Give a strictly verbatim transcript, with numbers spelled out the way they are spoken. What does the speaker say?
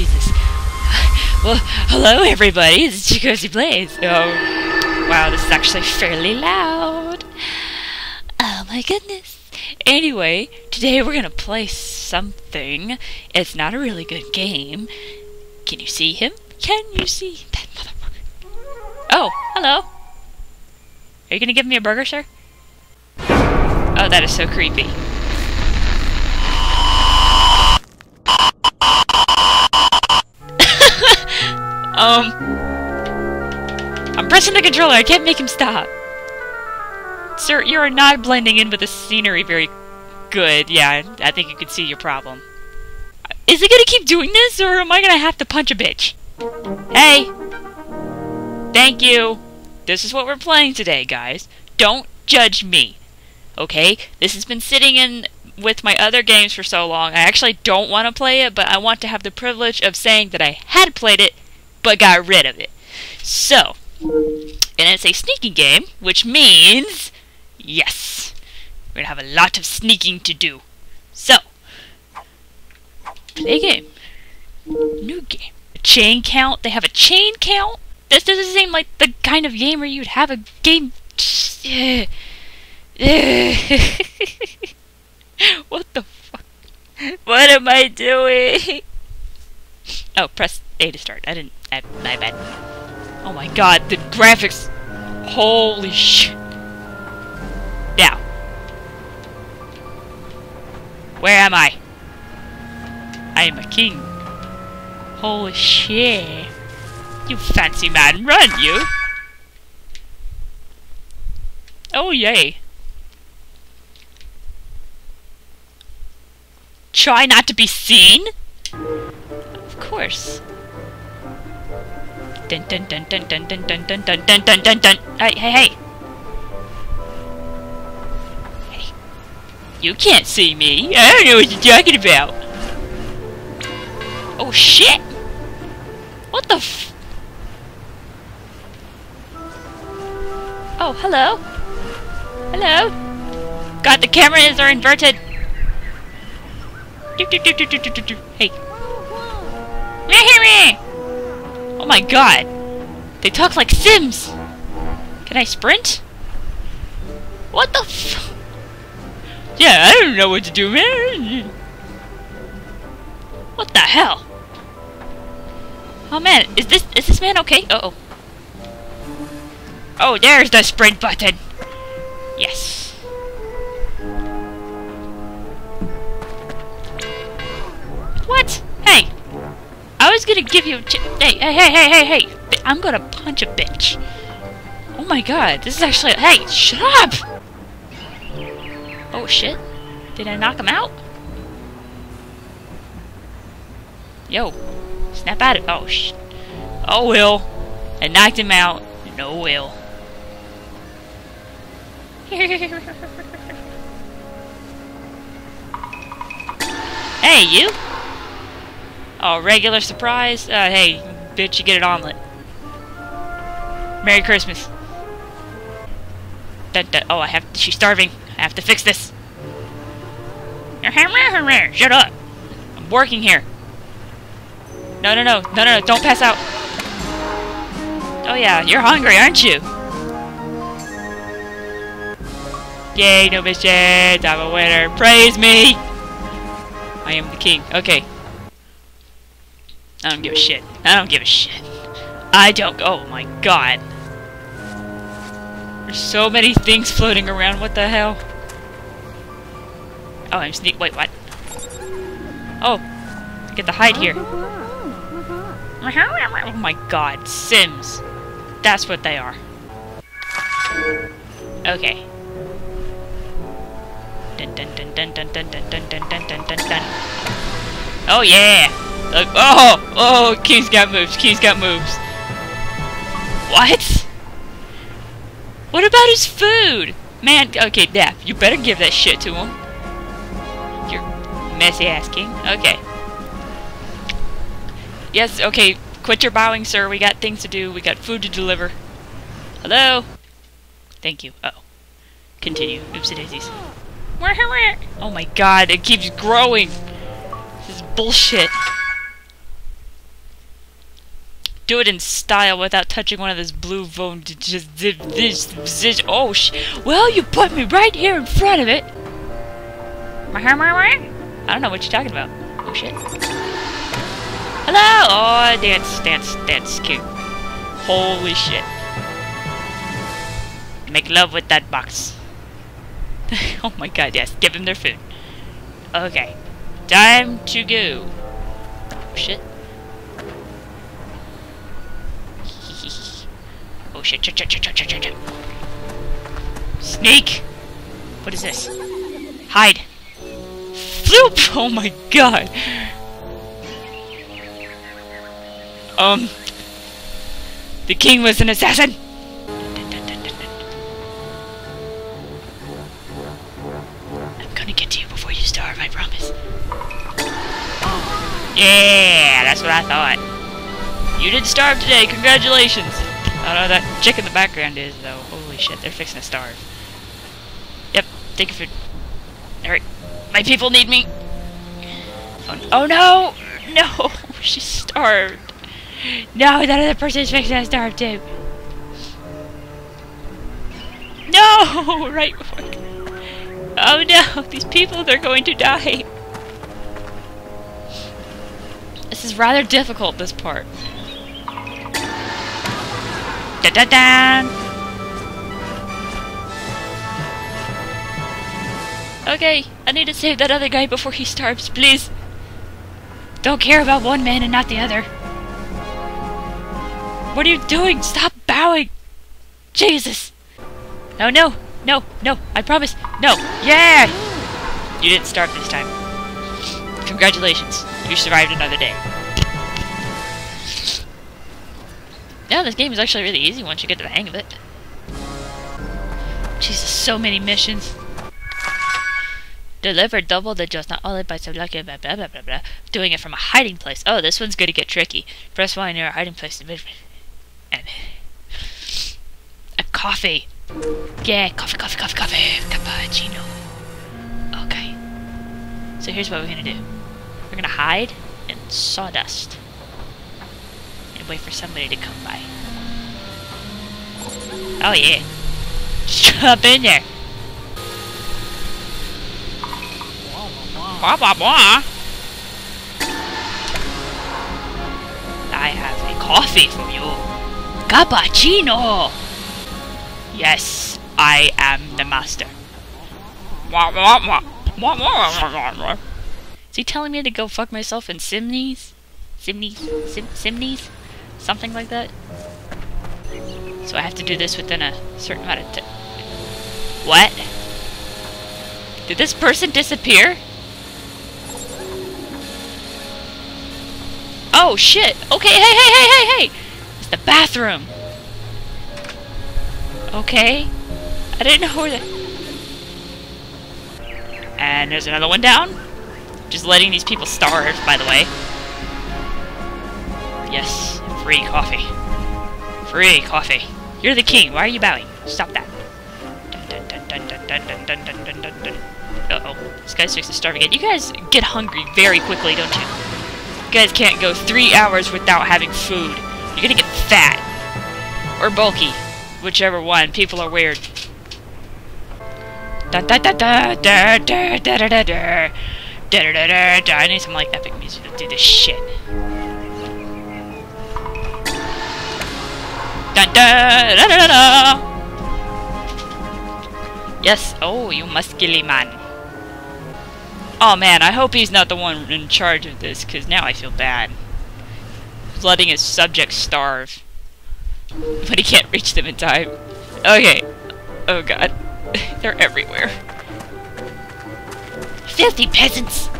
Jesus. Well, hello everybody, it's JocossiePlays. Oh, wow, this is actually fairly loud. Oh my goodness. Anyway, today we're gonna play something. It's not a really good game. Can you see him? Can you see that motherfucker? Oh, hello. Are you gonna give me a burger, sir? Oh, that is so creepy. Um, I'm pressing the controller, I can't make him stop. Sir, you are not blending in with the scenery very good. Yeah, I think you can see your problem. Is it gonna keep doing this, or am I gonna have to punch a bitch? Hey! Thank you! This is what we're playing today, guys. Don't judge me, okay? This has been sitting in with my other games for so long. I actually don't want to play it, but I want to have the privilege of saying that I had played it, but got rid of it. So, and it's a sneaking game, which means, yes, we're gonna have a lot of sneaking to do. So, play game, new game, a chain count. They have a chain count. This doesn't seem like the kind of game where you'd have a game. What the fuck? What am I doing? Oh, press A to start. I didn't. I, my bad. Oh my god, the graphics. Holy shit. Now. Where am I? I am a king. Holy shit. You fancy man, run, you. Oh, yay. Try not to be seen? Of course. Dun dun dun dun dun dun dun dun dun dun dun dun dun. Hey, hey, hey. Hey. You can't see me. I don't know what you're talking about. Oh shit. What the f- Oh, hello. Hello. God, the cameras are inverted. Do, do, do, do, do, do, do. Hey. Oh my god! They talk like Sims! Can I sprint? What the f- Yeah, I don't know what to do, man! What the hell? Oh man, is this- is this man okay? Uh-oh. Oh, there's the sprint button! Yes. What? Hey! I was gonna give you a ch- hey, hey, hey, hey, hey, hey! I'm gonna punch a bitch. Oh my god, this is actually- hey, shut up! Oh shit. Did I knock him out? Yo. Snap at it. Oh shit. Oh well. I knocked him out. No will. Hey, you! Oh, regular surprise? Uh, hey, bitch, you get an omelet. Merry Christmas. Dun, dun. Oh, I have. She's starving. I have to fix this. Shut up. I'm working here. No, no, no. No, no, no. Don't pass out. Oh, yeah. You're hungry, aren't you? Yay, no bitches. I'm a winner. Praise me. I am the king. Okay. I don't give a shit. I don't give a shit. I don't- oh my god. There's so many things floating around, what the hell? Oh, I'm sneak- wait, what? Oh. I get to hide here. Oh my god, Sims. That's what they are. Okay. Dun dun dun dun dun dun dun dun dun dun dun dun. Oh yeah! Look, oh! Oh! King's got moves! King's got moves! What? What about his food? Man, okay, Dap, you better give that shit to him. You're messy ass king. Okay. Yes, okay, quit your bowing, sir. We got things to do. We got food to deliver. Hello? Thank you. Uh oh. Continue. Oopsie daisies. Oh my god, it keeps growing! This is bullshit. do it in style without touching one of those blue bones. Just this, oh sh. Well, you put me right here in front of it. I don't know what you're talking about. Oh shit. Hello. Oh, dance, dance, dance, cute. Holy shit. Make love with that box. Oh my god, yes. Give them their food. Okay. Time to go. Oh shit. Oh shit, shit, shit, shit, shit, shit, shit. Snake! What is this? Hide! Floop! Oh my god! Um... The king was an assassin! Yeah, that's what I thought. You did starve today, congratulations! I don't know what that chick in the background is, though. Holy shit, they're fixing to starve. Yep, take your food. Alright, my people need me! Oh, oh no! No! She's starved! No, that other person is fixing to starve too! No! Right before. Oh no! These people, they're going to die! This is rather difficult, this part. Da da da! Okay, I need to save that other guy before he starves, please! Don't care about one man and not the other. What are you doing? Stop bowing! Jesus! No, no, no, no, I promise, no! Yeah! You didn't starve this time. Congratulations. You survived another day. Yeah, this game is actually really easy once you get to the hang of it. Jesus, so many missions. Deliver double the just not only by some lucky blah blah blah blah blah. Doing it from a hiding place. Oh, this one's gonna get tricky. Press Y near a hiding place to move. And a coffee. Yeah, coffee, coffee, coffee, coffee. Cappuccino. Okay. So here's what we're gonna do. We're gonna hide in sawdust and wait for somebody to come by. Oh yeah, jump in there. Blah blah blah. I have a coffee for you, cappuccino. Yes, I am the master. Wah wah wah wah wah wah. Is he telling me to go fuck myself in Simneys? Simneys? Sim Simneys? Something like that? So I have to do this within a certain amount of time. What? Did this person disappear? Oh shit! Okay, hey, hey, hey, hey, hey! It's the bathroom! Okay. I didn't know where the. And there's another one down? Just letting these people starve, by the way. Yes, free coffee. Free coffee. You're the king. Why are you bowing? Stop that. Uh-oh. This guy's fixing to starve again. You guys get hungry very quickly, don't you? You guys can't go three hours without having food. You're gonna get fat. Or bulky. Whichever one. People are weird. Da-da-da-da-da-da-da-da-da-da. Da, da, da, da. I need some like epic music to do this shit. Da, da, da, da, da. Yes, oh, you muscular man. Oh man, I hope he's not the one in charge of this, because now I feel bad. He's letting his subjects starve. But he can't reach them in time. Okay. Oh god. They're everywhere. Filthy peasants!